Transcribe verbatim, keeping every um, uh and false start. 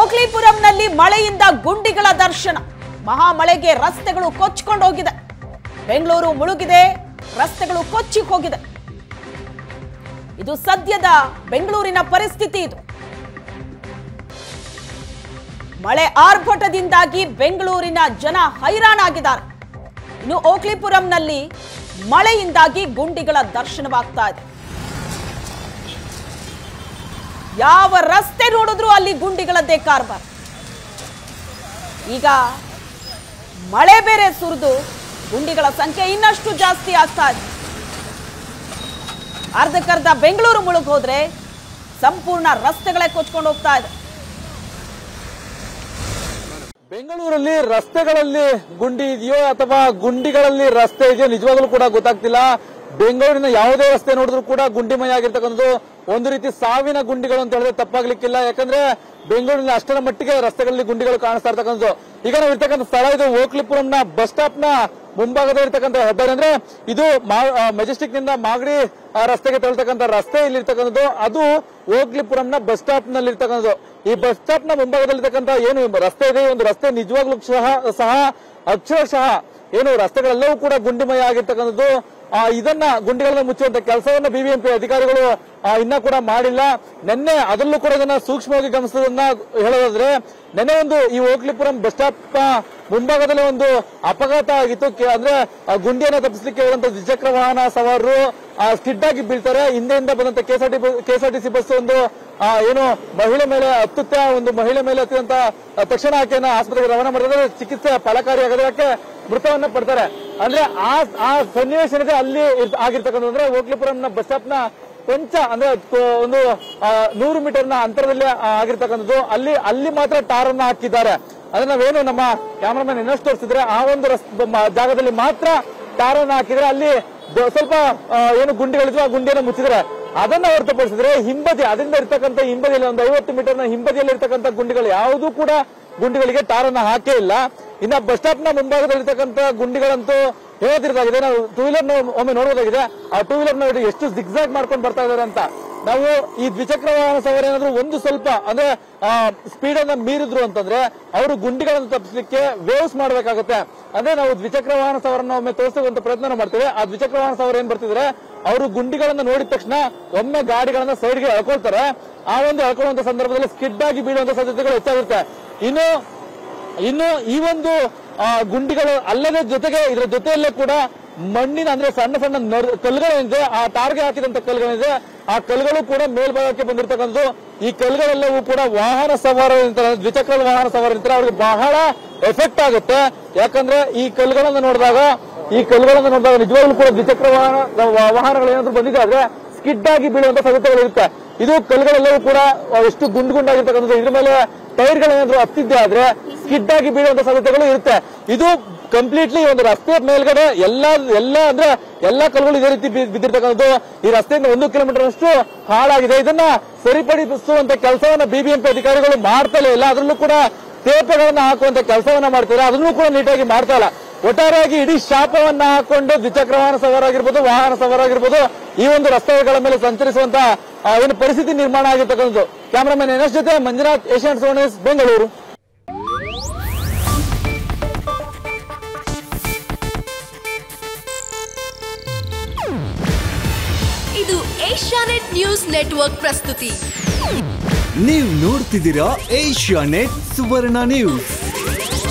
ಓಕ್ಲಿಪುರಂನಲ್ಲಿ ಮಳೆಯಿಂದ ಗುಂಡಿಗಳ ದರ್ಶನ. ಮಹಾ ಮಳೆಗೆ ರಸ್ತೆಗಳು ಕೊಚ್ಚಿಕೊಂಡು ಹೋಗಿದೆ. ಬೆಂಗಳೂರು ಮುಳುಗಿದೆ, ರಸ್ತೆಗಳು ಕೊಚ್ಚಿ ಹೋಗಿದೆ. ಇದು ಸದ್ಯದ ಬೆಂಗಳೂರಿನ ಪರಿಸ್ಥಿತಿ. ಇದು ಮಳೆ ಆರ್ಭಟದಿಂದಾಗಿ ಬೆಂಗಳೂರಿನ ಜನ ಹೈರಾಣಾಗಿದ್ದಾರೆ. ಇನ್ನು ಓಕ್ಲಿಪುರಂನಲ್ಲಿ ಮಳೆಯಿಂದಾಗಿ ಗುಂಡಿಗಳ ದರ್ಶನವಾಗ್ತಾ ಇದೆ. ಯಾವ ರಸ್ತೆ ನೋಡಿದ್ರು ಅಲ್ಲಿ ಗುಂಡಿಗಳದ್ದೇ ಕಾರ್ಬಾರ್. ಈಗ ಮಳೆ ಬೇರೆ ಸುರಿದು ಗುಂಡಿಗಳ ಸಂಖ್ಯೆ ಇನ್ನಷ್ಟು ಜಾಸ್ತಿ ಆಗ್ತಾ ಇದೆ. ಅರ್ಧಕ್ಕರ್ಧ ಬೆಂಗಳೂರು ಮುಳುಗೋದ್ರೆ ಸಂಪೂರ್ಣ ರಸ್ತೆಗಳೇ ಕೊಚ್ಕೊಂಡು ಹೋಗ್ತಾ ಇದೆ. ಬೆಂಗಳೂರಲ್ಲಿ ರಸ್ತೆಗಳಲ್ಲಿ ಗುಂಡಿ ಇದೆಯೋ ಅಥವಾ ಗುಂಡಿಗಳಲ್ಲಿ ರಸ್ತೆ ಇದೆಯೋ ನಿಜವಾಗ್ಲೂ ಕೂಡ ಗೊತ್ತಾಗ್ತಿಲ್ಲ. ಬೆಂಗಳೂರಿನ ಯಾವುದೇ ರಸ್ತೆ ನೋಡಿದ್ರು ಕೂಡ ಗುಂಡಿಮಯ ಆಗಿರ್ತಕ್ಕಂಥದ್ದು. ಒಂದು ರೀತಿ ಸಾವಿನ ಗುಂಡಿಗಳು ಅಂತ ಹೇಳಿದ್ರೆ ತಪ್ಪಾಗ್ಲಿಕ್ಕಿಲ್ಲ. ಯಾಕಂದ್ರೆ ಬೆಂಗಳೂರಿನ ಅಷ್ಟರ ಮಟ್ಟಿಗೆ ರಸ್ತೆಗಳಲ್ಲಿ ಗುಂಡಿಗಳು ಕಾಣಿಸ್ತಾ ಇರ್ತಕ್ಕಂಥದ್ದು. ಈಗ ನಾವು ಇರ್ತಕ್ಕಂಥ ಸ್ಥಳ ಇದು ಓಕ್ಲಿಪುರಂನ ಬಸ್ ಸ್ಟಾಪ್ ನ ಮುಂಭಾಗದ ಇರ್ತಕ್ಕಂಥ ಹೆದ್ದಾರಿ. ಅಂದ್ರೆ ಇದು ಮೆಜೆಸ್ಟಿಕ್ ನಿಂದ ಮಾಗಡಿ ರಸ್ತೆಗೆ ತೆರಳತಕ್ಕಂಥ ರಸ್ತೆ ಇಲ್ಲಿ ಇರ್ತಕ್ಕಂಥದ್ದು. ಅದು ಓಕ್ಲಿಪುರಂನ ಬಸ್ ಸ್ಟಾಪ್ ನಲ್ಲಿ ಇರ್ತಕ್ಕಂಥದ್ದು. ಈ ಬಸ್ ಸ್ಟಾಪ್ ನ ಮುಂಭಾಗದಲ್ಲಿರ್ತಕ್ಕಂಥ ಏನು ರಸ್ತೆ ಇದೆ, ಒಂದು ರಸ್ತೆ ನಿಜವಾಗ್ಲೂ ಸಹ ಸಹ ಅಕ್ಷರಶಃ ಏನು ರಸ್ತೆಗಳೆಲ್ಲವೂ ಕೂಡ ಗುಂಡಿಮಯ ಆಗಿರ್ತಕ್ಕಂಥದ್ದು. ಇದನ್ನ ಗುಂಡಿಗಳನ್ನ ಮುಚ್ಚುವಂತ ಕೆಲಸವನ್ನ ಬಿಬಿಎಂಪಿ ಅಧಿಕಾರಿಗಳು ಇನ್ನ ಕೂಡ ಮಾಡಿಲ್ಲ. ನಿನ್ನೆ ಅದರಲ್ಲೂ ಕೂಡ ಇದನ್ನ ಸೂಕ್ಷ್ಮವಾಗಿ ಗಮನಿಸೋದನ್ನ ಹೇಳೋದಾದ್ರೆ, ನಿನ್ನೆ ಒಂದು ಈ ಓಕ್ಲಿಪುರಂ ಬಸ್ ಸ್ಟಾಪ್ ಮುಂಭಾಗದಲ್ಲಿ ಒಂದು ಅಪಘಾತ ಆಗಿತ್ತು. ಅಂದ್ರೆ ಗುಂಡಿಯನ್ನ ತಪ್ಪಿಸಲಿಕ್ಕೆ ಹೋದಂತ ದ್ವಿಚಕ್ರ ವಾಹನ ಸವಾರರು ಸ್ಕಿಡ್ ಆಗಿ ಬೀಳ್ತಾರೆ. ಹಿಂದೆಯಿಂದ ಬಂದಂತ ಕೆಎಸ್ಆರ್ಟಿ ಕೆಎಸ್ಆರ್ಟಿಸಿ ಬಸ್ ಒಂದು ಏನು ಮಹಿಳೆ ಮೇಲೆ ಹತ್ತುತ್ತೆ. ಒಂದು ಮಹಿಳೆ ಮೇಲೆ ಹತ್ತಿದಂತ ತಕ್ಷಣ ಆಕೆಯನ್ನ ಆಸ್ಪತ್ರೆಗೆ ರವಾನೆ ಮಾಡಿದ್ರೆ ಚಿಕಿತ್ಸೆ ಫಲಕಾರಿಯಾಗದೆ ಆಕೆ ಮೃತವನ್ನ ಪಡ್ತಾರೆ. ಅಂದ್ರೆ ಆ ಆ ಸನ್ನಿವೇಶನಿಗೆ ಅಲ್ಲಿ ಆಗಿರ್ತಕ್ಕಂಥ ಅಂದ್ರೆ ಓಕ್ಲಿಪುರಂನ ಬಸ್ ಸ್ಟಾಪ್ ನ ಕೊಂಚ ಅಂದ್ರೆ ಒಂದು ನೂರು ಮೀಟರ್ ನ ಅಂತರದಲ್ಲಿ ಆಗಿರ್ತಕ್ಕಂಥದ್ದು. ಅಲ್ಲಿ ಅಲ್ಲಿ ಮಾತ್ರ ಟಾರ್ ಅನ್ನ ಹಾಕಿದ್ದಾರೆ. ಅಂದ್ರೆ ನಾವೇನು ನಮ್ಮ ಕ್ಯಾಮರಾಮನ್ ಇನ್ನಷ್ಟು ತೋರಿಸಿದ್ರೆ ಆ ಒಂದು ಜಾಗದಲ್ಲಿ ಮಾತ್ರ ಟಾರ್ ಅನ್ನ ಹಾಕಿದ್ರೆ ಅಲ್ಲಿ ಸ್ವಲ್ಪ ಏನು ಗುಂಡಿಗಳಿದ್ವು, ಆ ಗುಂಡಿಯನ್ನು ಮುಚ್ಚಿದ್ರೆ. ಅದನ್ನ ಹೊರತುಪಡಿಸಿದ್ರೆ ಹಿಂಬದಿ ಅದರಿಂದ ಇರ್ತಕ್ಕಂಥ ಹಿಂಬದಿಯಲ್ಲಿ ಒಂದು ಐವತ್ತು ಮೀಟರ್ ನ ಹಿಂಬದಿಯಲ್ಲಿ ಇರ್ತಕ್ಕಂಥ ಗುಂಡಿಗಳು ಯಾವುದೂ ಕೂಡ ಗುಂಡಿಗಳಿಗೆ ಟಾರ್ ಅನ್ನ ಹಾಕೇ ಇಲ್ಲ. ಇನ್ನ ಬಸ್ ಸ್ಟಾಪ್ ನ ಮುಂಭಾಗದಲ್ಲಿರ್ತಕ್ಕಂಥ ಗುಂಡಿಗಳಂತೂ ಹೇಳದಿರದಾಗಿದೆ. ನಾವು ಟೂ ವೀಲರ್ ಒಮ್ಮೆ ನೋಡೋದಾಗಿದೆ. ಆ ಟೂ ವೀಲರ್ ನೋಡಿ ಎಷ್ಟು ಜಿಗ್ಜಾಗ್ ಮಾಡ್ಕೊಂಡು ಬರ್ತಾ ಇದಾರೆ ಅಂತ. ನಾವು ಈ ದ್ವಿಚಕ್ರ ವಾಹನ ಸವಾರ ಏನಾದ್ರು ಒಂದು ಸ್ವಲ್ಪ ಅಂದ್ರೆ ಸ್ಪೀಡ್ ಅನ್ನ ಮೀರಿದ್ರು ಅಂತಂದ್ರೆ ಅವರು ಗುಂಡಿಗಳನ್ನು ತಪ್ಪಿಸಲಿಕ್ಕೆ ವೇವ್ಸ್ ಮಾಡ್ಬೇಕಾಗುತ್ತೆ. ಅಂದ್ರೆ ನಾವು ದ್ವಿಚಕ್ರ ವಾಹನ ಸವಾರನ್ನ ಒಮ್ಮೆ ತೋರಿಸುವಂತ ಪ್ರಯತ್ನ ಮಾಡ್ತೇವೆ. ಆ ದ್ವಿಚಕ್ರ ವಾಹನ ಸವಾರ ಏನ್ ಬರ್ತಿದ್ರೆ ಅವರು ಗುಂಡಿಗಳನ್ನ ನೋಡಿದ ತಕ್ಷಣ ಒಮ್ಮೆ ಗಾಡಿಗಳನ್ನ ಸೈಡ್ಗೆ ಎಳ್ಕೊಳ್ತಾರೆ. ಆ ಒಂದು ಎಳ್ಕೊಳ್ಳುವಂತ ಸಂದರ್ಭದಲ್ಲಿ ಸ್ಕಿಡ್ ಆಗಿ ಬೀಳುವಂತ ಸಾಧ್ಯತೆಗಳು ಹೆಚ್ಚಾಗಿರುತ್ತೆ. ಇನ್ನು ಇನ್ನು ಈ ಒಂದು ಗುಂಡಿಗಳು ಅಲ್ಲದೆ ಜೊತೆಗೆ ಇದರ ಜೊತೆಯಲ್ಲೇ ಕೂಡ ಮಣ್ಣಿನ ಅಂದ್ರೆ ಸಣ್ಣ ಸಣ್ಣ ಕಲ್ಲುಗಳೇನಿದೆ, ಆ ಟಾರ್ಗೆ ಹಾಕಿದಂತ ಕಲ್ಲುಗಳೇನಿದೆ, ಆ ಕಲ್ಲುಗಳು ಕೂಡ ಮೇಲ್ಭಾಗಕ್ಕೆ ಬಂದಿರತಕ್ಕಂಥದ್ದು. ಈ ಕಲ್ಲುಗಳೆಲ್ಲವೂ ಕೂಡ ವಾಹನ ಸವಾರ ದ್ವಿಚಕ್ರ ವಾಹನ ಸವಾರ ನಿಂತರ ಅವ್ರಿಗೆ ಬಹಳ ಎಫೆಕ್ಟ್ ಆಗುತ್ತೆ. ಯಾಕಂದ್ರೆ ಈ ಕಲ್ಲುಗಳನ್ನು ನೋಡಿದಾಗ ಈ ಕಲ್ಲುಗಳನ್ನು ನೋಡಿದಾಗ ನಿಜವಾಗ್ಲೂ ಕೂಡ ದ್ವಿಚಕ್ರ ವಾಹನ ವಾಹನಗಳು ಏನಾದ್ರು ಬಂದಿದೆ ಆದ್ರೆ ಸ್ಕಿಡ್ ಆಗಿ ಬೀಳುವಂತ ಸಾಧ್ಯತೆಗಳು ಇರುತ್ತೆ. ಇದು ಕಲ್ಲುಗಳೆಲ್ಲವೂ ಕೂಡ ಎಷ್ಟು ಗುಂಡು ಗುಂಡಾಗಿರ್ತಕ್ಕಂಥದ್ದು. ಇದ್ರ ಮೇಲೆ ಟೈರ್ಗಳೇನಾದ್ರು ಹತ್ತಿದ್ದೆ ಆದ್ರೆ ಸ್ಕಿಡ್ ಆಗಿ ಬೀಳುವಂತ ಸಾಧ್ಯತೆಗಳು ಇರುತ್ತೆ. ಇದು ಕಂಪ್ಲೀಟ್ಲಿ ಒಂದು ರಸ್ತೆ ಮೇಲ್ಗಡೆ ಎಲ್ಲಾ ಎಲ್ಲಾ ಅಂದ್ರೆ ಎಲ್ಲಾ ಕಲ್ಲುಗಳು ಇದೇ ರೀತಿ ಬಿದ್ದಿರ್ತಕ್ಕಂಥದ್ದು. ಈ ರಸ್ತೆಯಿಂದ ಒಂದು ಕಿಲೋಮೀಟರ್ ಅಷ್ಟು ಹಾಳಾಗಿದೆ. ಇದನ್ನ ಸರಿಪಡಿಸುವಂತ ಕೆಲಸವನ್ನ ಬಿಬಿಎಂಪಿ ಅಧಿಕಾರಿಗಳು ಮಾಡ್ತಲೇ ಇಲ್ಲ. ಅದರಲ್ಲೂ ಕೂಡ ತೇಪೆಗಳನ್ನ ಹಾಕುವಂತ ಕೆಲಸವನ್ನ ಮಾಡ್ತಾರೆ, ಅದನ್ನೂ ಕೂಡ ನೀಟಾಗಿ ಮಾಡ್ತಾ ಇಲ್ಲ. ಒಟ್ಟಾರೆಯಾಗಿ ಇಡೀ ಶಾಪವನ್ನ ಹಾಕೊಂಡು ದ್ವಿಚಕ್ರ ವಾಹನ ಸವಾರಾಗಿರ್ಬೋದು ವಾಹನ ಸವಾರಾಗಿರ್ಬೋದು ಈ ಒಂದು ರಸ್ತೆಗಳ ಮೇಲೆ ಸಂಚರಿಸುವಂತ ಏನು ಪರಿಸ್ಥಿತಿ ನಿರ್ಮಾಣ ಆಗಿರ್ತಕ್ಕಂಥದ್ದು. ಕ್ಯಾಮರಾಮನ್ ಎನ್ಎಸ್ ಜೊತೆ ಮಂಜುನಾಥ್, ಏಷ್ಯಾನೆಟ್ ಸುವರ್ಣ ನ್ಯೂಸ್, ಬೆಂಗಳೂರು. ಇದು ಏಷ್ಯಾನೆಟ್ ನ್ಯೂಸ್ ನೆಟ್ವರ್ಕ್ ಪ್ರಸ್ತುತಿ. ನೀವು ನೋಡ್ತಿದ್ದೀರಾ ಏಷ್ಯಾನೆಟ್ ಸುವರ್ಣ ನ್ಯೂಸ್.